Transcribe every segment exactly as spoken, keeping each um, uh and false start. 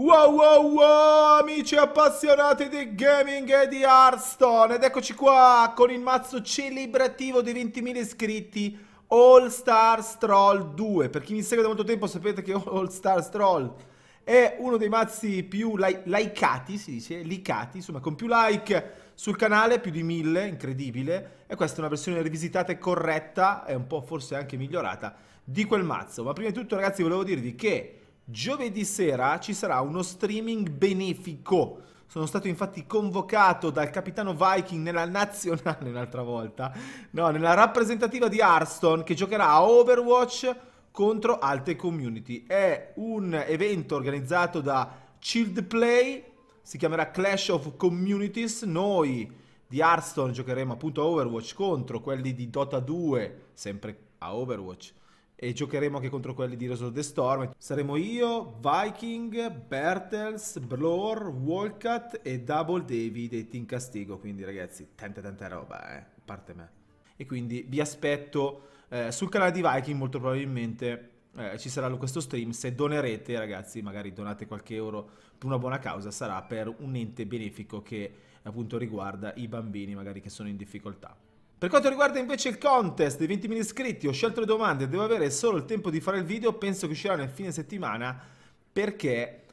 Wow wow wow amici appassionati di gaming e di Hearthstone, ed eccoci qua con il mazzo celebrativo dei ventimila iscritti All Stars Troll due. Per chi mi segue da molto tempo sapete che All Stars Troll è uno dei mazzi più li likeati, si dice, likati, insomma con più like sul canale, più di mille, incredibile. E questa è una versione rivisitata e corretta e un po' forse anche migliorata di quel mazzo. Ma prima di tutto ragazzi volevo dirvi che giovedì sera ci sarà uno streaming benefico. Sono stato infatti convocato dal capitano Viking nella nazionale un'altra volta, no, nella rappresentativa di Hearthstone che giocherà a Overwatch contro altre community. È un evento organizzato da Chilled Play, si chiamerà Clash of Communities. Noi di Hearthstone giocheremo appunto a Overwatch contro quelli di Dota due, sempre a Overwatch. E giocheremo anche contro quelli di Resort the Storm. Saremo io, Viking, Bertels, Blur, Walcat e Double David e Team Castigo. Quindi ragazzi, tanta tanta roba, eh, a parte me. E quindi vi aspetto eh, sul canale di Viking, molto probabilmente eh, ci sarà questo stream. Se donerete ragazzi, magari donate qualche euro per una buona causa, sarà per un ente benefico che appunto riguarda i bambini magari che sono in difficoltà. Per quanto riguarda invece il contest dei ventimila iscritti, ho scelto le domande, devo avere solo il tempo di fare il video, penso che uscirà nel fine settimana perché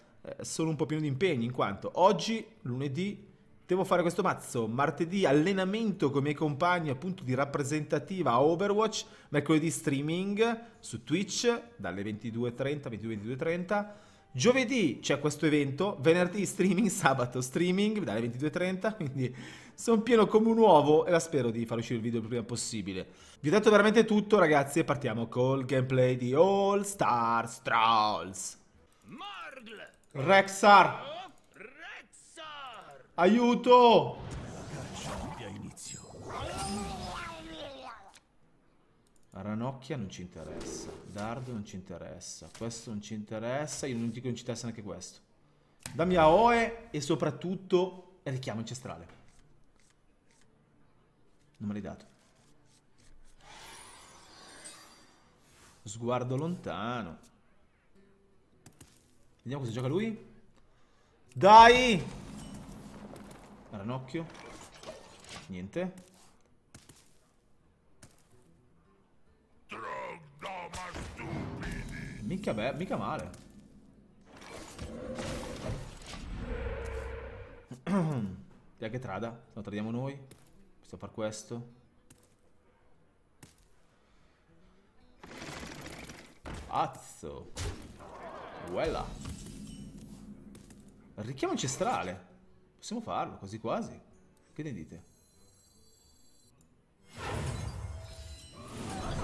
sono un po' pieno di impegni, in quanto oggi, lunedì, devo fare questo mazzo, martedì allenamento con i miei compagni appunto di rappresentativa a Overwatch, mercoledì streaming su Twitch dalle ventidue e trenta, ventidue e ventidue e trenta, giovedì c'è questo evento, venerdì streaming, sabato streaming dalle ventidue e trenta, quindi sono pieno come un uovo e la spero di far uscire il video il prima possibile. Vi ho detto veramente tutto ragazzi e partiamo col gameplay di All Stars Trolls. Rexar! Aiuto! La ranocchia non ci interessa, dardo non ci interessa, questo non ci interessa, io non dico che non ci interessa neanche questo. Dammi a Oe e soprattutto richiamo ancestrale. Non me l'hai dato. Sguardo lontano. Vediamo cosa gioca lui. Dai! Ranocchio. Niente. Mica beh, mica male. Via che trada, lo tradiamo noi. Possiamo far questo. Azzo. Uella. Richiamo ancestrale. Possiamo farlo, quasi quasi. Che ne dite?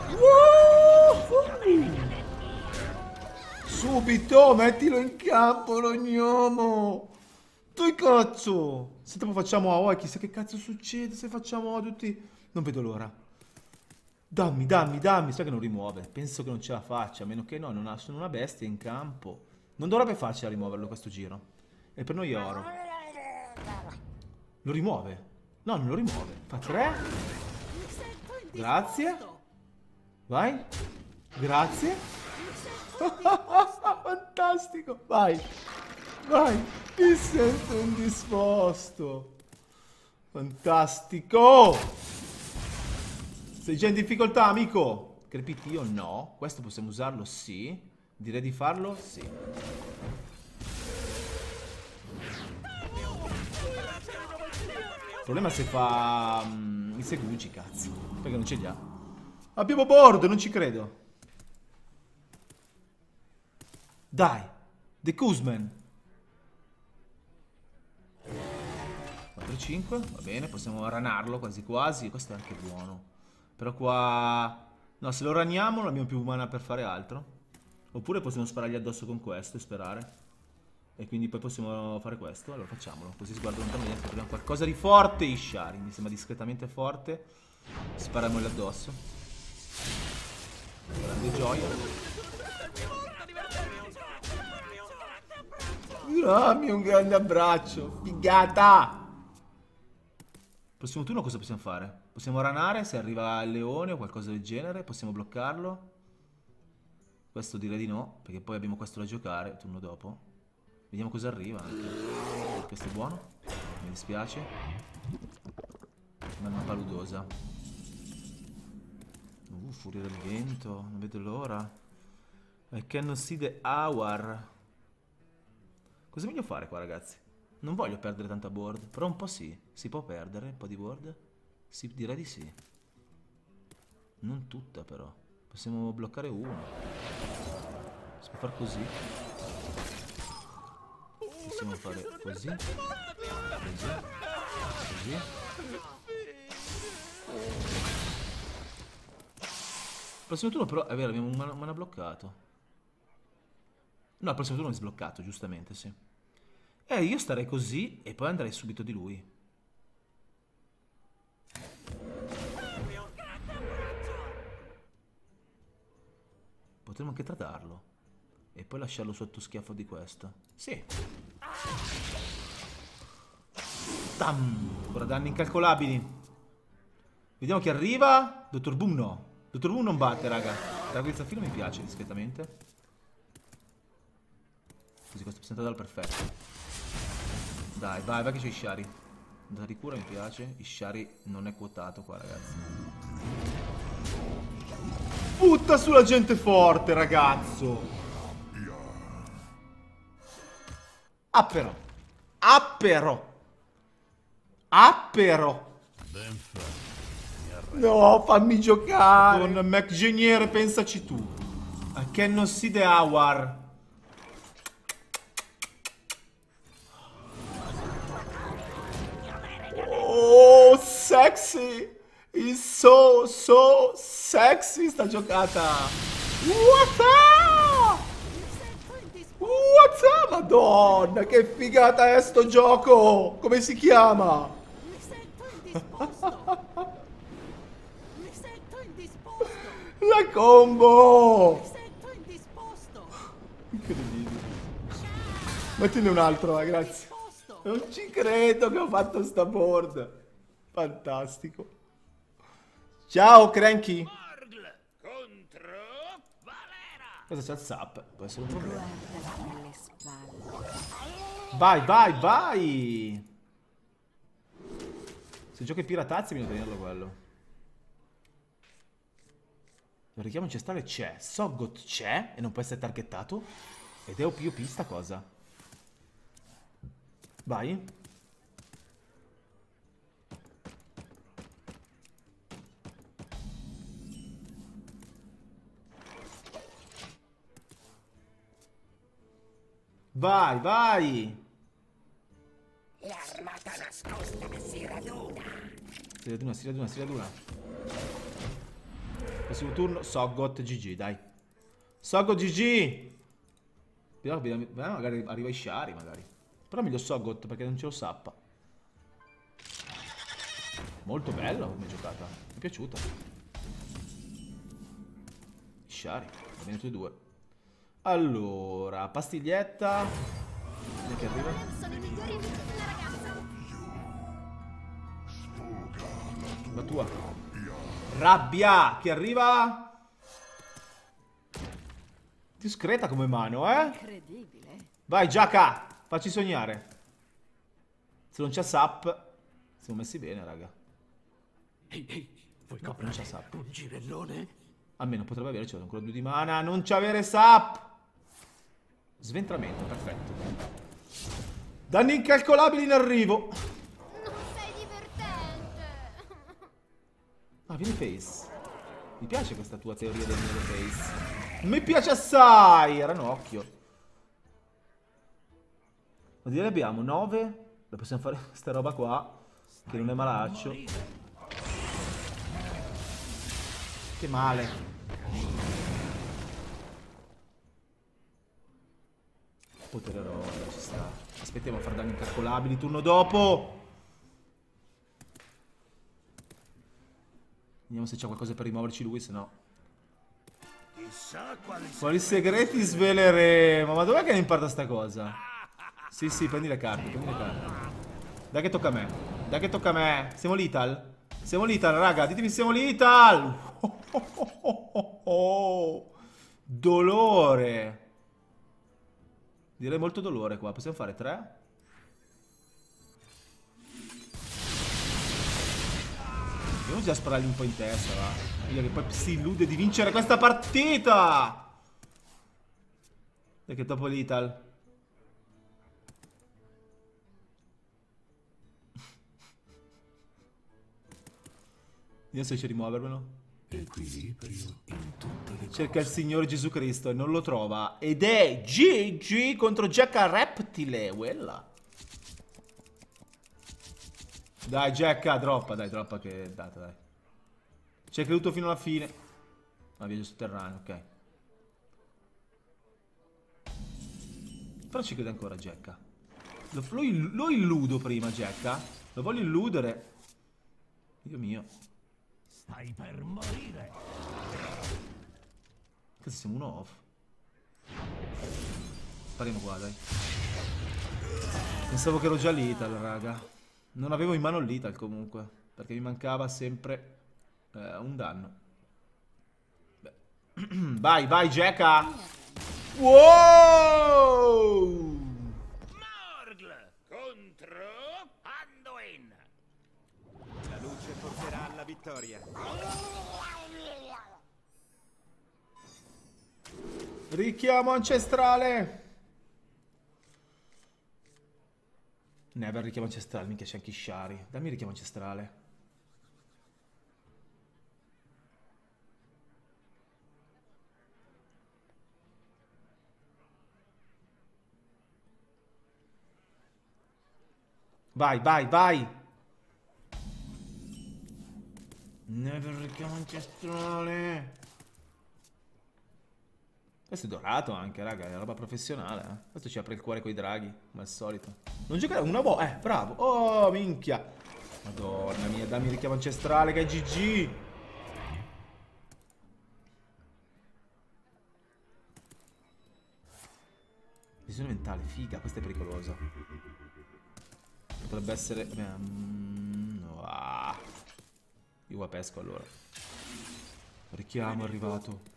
Wow! Subito, mettilo in campo, rognomo! Tu cazzo! Se dopo facciamo A O E, chissà che cazzo succede se facciamo A O E tutti... Non vedo l'ora. Dammi, dammi, dammi. Spero che non rimuove. Penso che non ce la faccia, a meno che no, non ha, sono una bestia in campo. Non dovrebbe farcela a rimuoverlo questo giro. E per noi è oro. Lo rimuove? No, non lo rimuove. Fa tre. Grazie. Vai. Grazie. Fantastico, vai, vai, mi sento indisposto. Fantastico. Sei già in difficoltà amico. Crepitio no, questo possiamo usarlo sì. Direi di farlo sì. Il problema è se fa um, i segugi cazzo, perché non ce li ha. Abbiamo board, non ci credo. Dai, The Koosman. quattro cinque, va bene, possiamo ranarlo quasi quasi. Questo è anche buono. Però qua... No, se lo raniamo non abbiamo più mana per fare altro. Oppure possiamo sparargli addosso con questo e sperare. E quindi poi possiamo fare questo. Allora facciamolo, così sguardo lontanamente. Proviamo qualcosa di forte, Ishari. Mi sembra discretamente forte. Spariamogli addosso. Grande gioia. Dammi un grande abbraccio, figata! Prossimo turno cosa possiamo fare? Possiamo ranare se arriva il leone o qualcosa del genere, possiamo bloccarlo. Questo direi di no, perché poi abbiamo questo da giocare, turno dopo. Vediamo cosa arriva. Questo è buono. Mi dispiace. Un'anima paludosa. Uh, furia del vento. Non vedo l'ora. I cannot see the hour. Cosa voglio fare qua, ragazzi? Non voglio perdere tanta board. Però un po' sì. Si può perdere un po' di board? Sì, direi di sì. Non tutta però. Possiamo bloccare uno. Si può far così. Possiamo fare così. Così. Così. Il prossimo turno però, è vero, abbiamo un mana, mana bloccato. No, il prossimo turno è sbloccato, giustamente, sì. Eh, io starei così e poi andrei subito di lui. Potremmo anche trattarlo e poi lasciarlo sotto schiaffo di questo. Sì. Tam! Ancora danni incalcolabili. Vediamo chi arriva. Dottor Boom no. Dottor Boom non batte, raga. La guizzafiga mi piace discretamente. Così questo è presentato al perfetto. Dai, vai, vai che c'è Ishari. Da ricura mi piace. Ishari non è quotato qua, ragazzi. Butta sulla gente forte, ragazzo. Ah però. Ah però. Ah però. No, fammi giocare. Con Mac Geniere, pensaci tu. A che non si de hour. Oh, sexy. Is so, so sexy sta giocata. What's up? What's up? Madonna, che figata è sto gioco. Come si chiama? Mi sento indisposto. Mi sento indisposto. La combo. Mi sento indisposto. Incredibile. Mettine un altro, eh, grazie. Non ci credo che ho fatto sta board. Fantastico. Ciao Cranky! Cosa c'è il zap? Può essere un problema. Vai, vai, vai! Se giochi piratazzi bisogna tenerlo quello. Il richiamo ancestrale c'è, Sogot c'è e non può essere targettato. Ed è O P O P sta cosa. Vai. Vai, vai! L'armata nascosta si raduna. Si raduna, si raduna, si raduna. Prossimo turno, Sogot G G, dai. Sogot G G! Però magari arriva Ishari, magari. Però meglio Sogot perché non ce lo sappa. Molto bella come giocata. Mi è piaciuta. Ishari, va bene tutti e due. Allora, pastiglietta. Vediamo che arriva. Sono i migliori amici della ragazza. La tua. Rabbia! Che arriva? Discreta come mano, eh? Incredibile. Vai, Giaca! Facci sognare. Se non c'è sap. Siamo messi bene, raga. Ehi, ehi, vuoi no, comprare non c'è sap. Un girellone? Almeno potrebbe avere, c'è ancora due di mana. Non c'è avere sap! Sventramento, perfetto. Danni incalcolabili in arrivo. Non sei divertente. Ah, viene face. Mi piace questa tua teoria del mio face. Mi piace assai. Era ranocchio. Ma direi abbiamo nove. La possiamo fare questa roba qua. Che non è malaccio. Che male. Potere roba, ci sta. Aspettiamo a far danni incalcolabili. Turno dopo. Vediamo se c'è qualcosa per rimuoverci lui, se no. Quali segreti sveleremo? Ma dov'è che ne importa sta cosa? Sì, sì, prendi le carte, prendi le carte. Dai che tocca a me. Dai che tocca a me. Siamo l'Ital? Siamo l'Ital, raga. Ditemi siamo l'Ital. Oh, oh, oh, oh, oh. Dolore. Direi molto dolore qua. Possiamo fare tre? Dobbiamo già sparargli un po' in testa, va. Che poi si illude di vincere questa partita. Perché dopo l'Ital. Vediamo se riesce a rimuovermelo. Cerca il Signore Gesù Cristo e non lo trova. Ed è G G contro Jacka Reptile. Quella. Dai Jacka, droppa, dai, droppa che è data, dai. Ci è creduto fino alla fine. Ma viaggio sotterraneo, ok. Però ci crede ancora Jacka. Lo, lo, lo illudo prima Jacka. Lo voglio illudere. Dio mio. Stai per morire. Cazzo, siamo uno off. Spariamo qua, dai. Pensavo che ero già l'Ital, raga. Non avevo in mano l'Ital comunque, perché mi mancava sempre eh, un danno. Beh. Vai, vai, Jacka. Wow! Morgl contro Anduin. La luce porterà alla vittoria. Richiamo ancestrale. Never richiamo ancestrale, minchia c'è anche Ishari. Dammi richiamo ancestrale. Vai, vai, vai. Never richiamo ancestrale. Questo è dorato anche, raga, è roba professionale, eh. Questo ci apre il cuore coi draghi, come al solito. Non giocare una boh, eh, bravo. Oh, minchia. Madonna mia, dammi il richiamo ancestrale che è G G. Visione mentale, figa, questa è pericolosa. Potrebbe essere... Um, no, ah. Io la pesco allora. Richiamo è arrivato.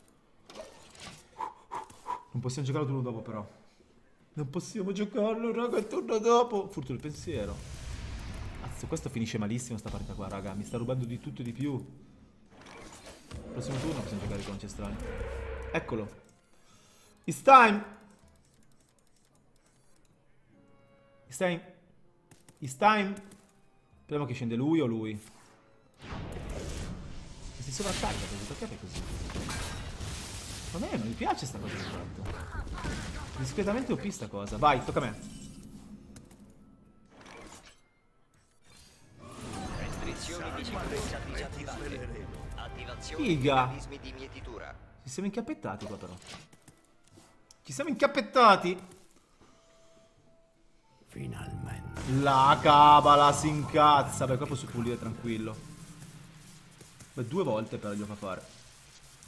Non possiamo giocare il turno dopo però. Non possiamo giocarlo, raga, il turno dopo. Furto il pensiero. Cazzo, questo finisce malissimo sta partita qua, raga. Mi sta rubando di tutto e di più. Il prossimo turno possiamo giocare con ancestrale. Eccolo. It's time. It's time. It's time. Speriamo che scende lui o lui. E si sovraccarica così, perché fai così? A me non mi piace sta cosa che ho fatto. Discretamente O P sta cosa. Vai, tocca a me. Figa. Ci siamo incappettati qua però. Ci siamo incappettati. Finalmente. La cabala si incazza. Beh, qua posso pulire tranquillo. Beh, due volte però gli ho fa fare.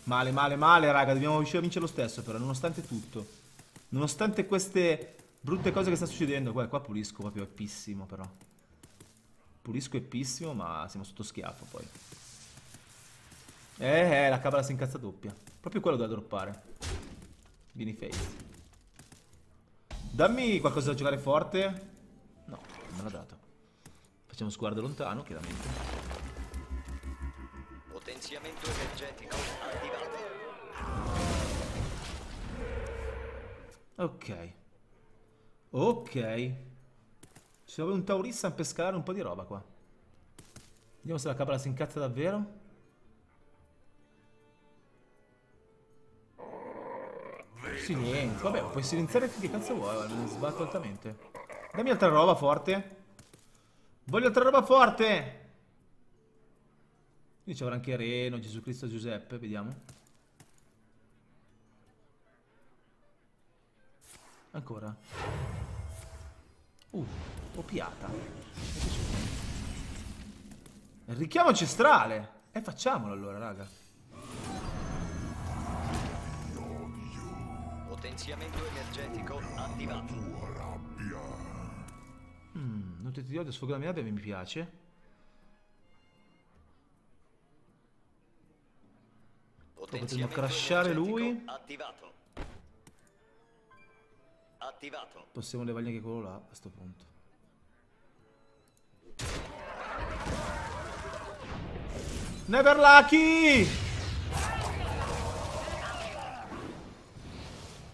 Male, male, male, raga. Dobbiamo riuscire a vincere lo stesso, però, nonostante tutto. Nonostante queste brutte cose che sta succedendo. Guarda, qua pulisco proprio eppissimo, però. Pulisco eppissimo, ma siamo sotto schiaffo, poi. Eh, eh, la cabala si incazza doppia. Proprio quello da droppare. Vini face. Dammi qualcosa da giocare forte. No, non me l'ha dato. Facciamo sguardo lontano, chiaramente. Potenziamento energetico attivato. Ok. Ok. Ci vuole un Taurissa a pescare un po' di roba qua. Vediamo se la cabala si incazza davvero. Sì, niente. Vabbè, puoi silenziare finché cazzo vuoi. Mi sbatto altamente. Dammi altra roba forte. Voglio altra roba forte. Qui c'avrà anche Reno, Gesù Cristo, Giuseppe, vediamo. Ancora. Uh, copiata. Richiamo ancestrale. E eh, facciamolo allora, raga. Potenziamento energetico attivato. Mm, non ti ti odio, sfogo la mia rabbia, mi piace. Potremmo crashare lui. Attivato. Attivato. Possiamo levargli anche quello là a sto punto. Never Lucky!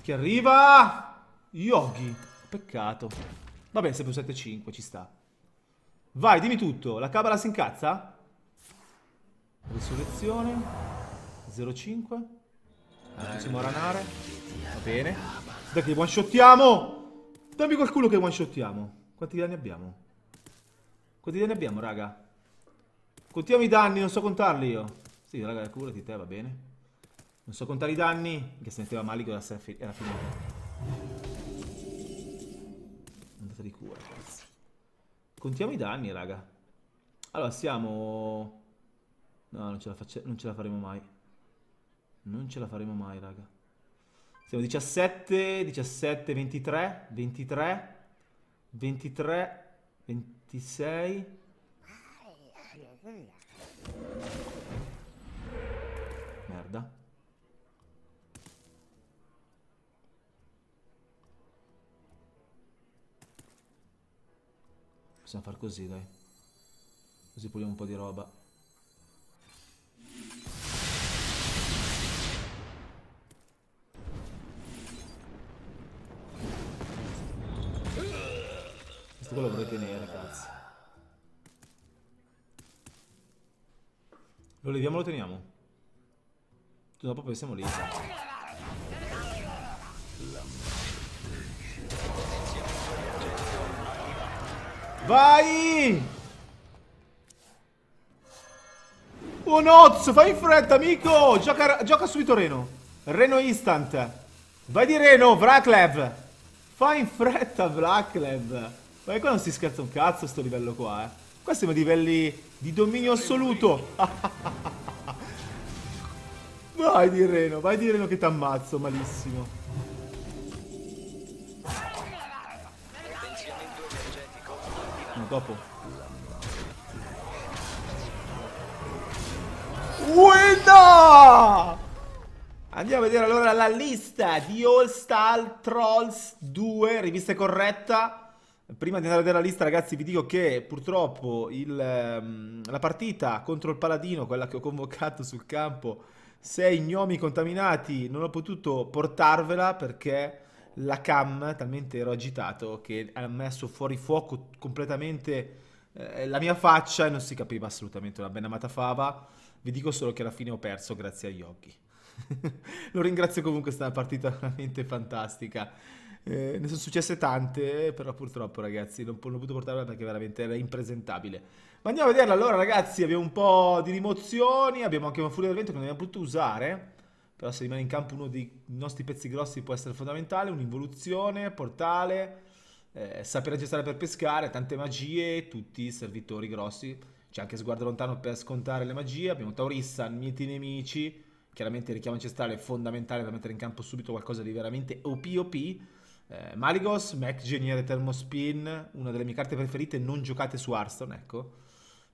Che arriva! Yogg. Peccato. Vabbè, sempre un sette cinque, ci sta. Vai, dimmi tutto. La cabala si incazza? Risurrezione. zero cinque. Allora, possiamo ranare. Va bene. Dai che one shottiamo. Dammi qualcuno che one shottiamo. Quanti danni abbiamo? Quanti danni abbiamo, raga? Contiamo i danni, non so contarli io. Sì, raga, curati te, va bene. Non so contare i danni. Che se metteva Maligos era finita. Andata di cura, ragazzi. Contiamo i danni, raga. Allora, siamo... No, non ce la, facce... non ce la faremo mai. Non ce la faremo mai, raga. Siamo diciassette, diciassette, ventitré, ventitré, ventitré, ventisei. Merda. Possiamo far così, dai. Così puliamo un po' di roba. Quello vorrei tenere, ragazzi. Lo leviamo, lo teniamo. Dopo poi siamo lì. Vai! Oh nozzo, fai in fretta, amico! Gioca, gioca subito Reno. Reno instant. Vai di Reno, Vraclev. Fai in fretta, Vraclev. Ma qua non si scherza un cazzo sto livello qua, eh. Qua siamo a livelli di dominio assoluto. Vai di Reno, vai di Reno che t'ammazzo malissimo. Potenziamento energetico. No, dopo. Ueda! Andiamo a vedere allora la lista di All Star Trolls due, rivista corretta. Prima di andare a vedere la lista, ragazzi, vi dico che purtroppo il, um, la partita contro il Paladino, quella che ho convocato sul campo, sei gnomi contaminati, non ho potuto portarvela perché la cam talmente ero agitato che ha messo fuori fuoco completamente eh, la mia faccia e non si capiva assolutamente una ben amata fava. Vi dico solo che alla fine ho perso grazie a Yogg. Lo ringrazio comunque, è stata una partita veramente fantastica. Eh, ne sono successe tante, però purtroppo ragazzi non ho potuto portarla perché veramente era impresentabile. Ma andiamo a vederla allora, ragazzi. Abbiamo un po' di rimozioni, abbiamo anche una furia del vento che non abbiamo potuto usare, però se rimane in campo uno dei nostri pezzi grossi può essere fondamentale. Un'involuzione, portale, eh, sapere gestire per pescare, tante magie, tutti i servitori grossi. C'è anche sguardo lontano per scontare le magie. Abbiamo Taurissa, mieti nemici. Chiaramente richiamo ancestrale è fondamentale per mettere in campo subito qualcosa di veramente O P O P. Eh, Maligos, Mac Geniere, Thermospin, una delle mie carte preferite, non giocate su Hearthstone, ecco.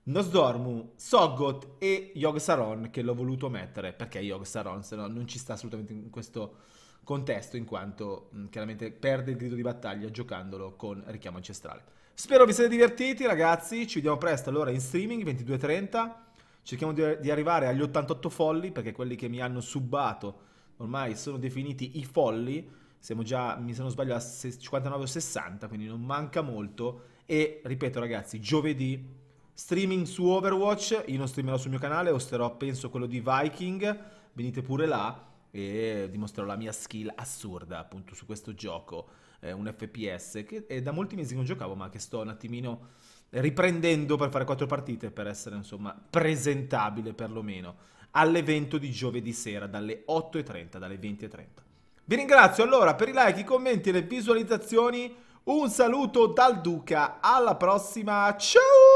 Nosdormu, Sogot e Yogg-Saron, che l'ho voluto mettere, perché Yogg-Saron, se no non ci sta assolutamente in questo contesto, in quanto mh, chiaramente perde il grido di battaglia giocandolo con richiamo ancestrale. Spero vi siate divertiti, ragazzi, ci vediamo presto allora in streaming, ventidue e trenta, cerchiamo di, di arrivare agli ottantotto folli, perché quelli che mi hanno subbato ormai sono definiti i folli. Siamo già, mi se non sbaglio, a cinquantanove o sessanta, quindi non manca molto. E, ripeto ragazzi, giovedì streaming su Overwatch, io non streamerò sul mio canale, osterò penso quello di Viking, venite pure là e dimostrerò la mia skill assurda appunto su questo gioco, eh, un F P S che è da molti mesi che non giocavo ma che sto un attimino riprendendo per fare quattro partite per essere insomma presentabile perlomeno all'evento di giovedì sera dalle otto e trenta, dalle venti e trenta. Vi ringrazio allora per i like, i commenti e le visualizzazioni. Un saluto dal Duca, alla prossima, ciao!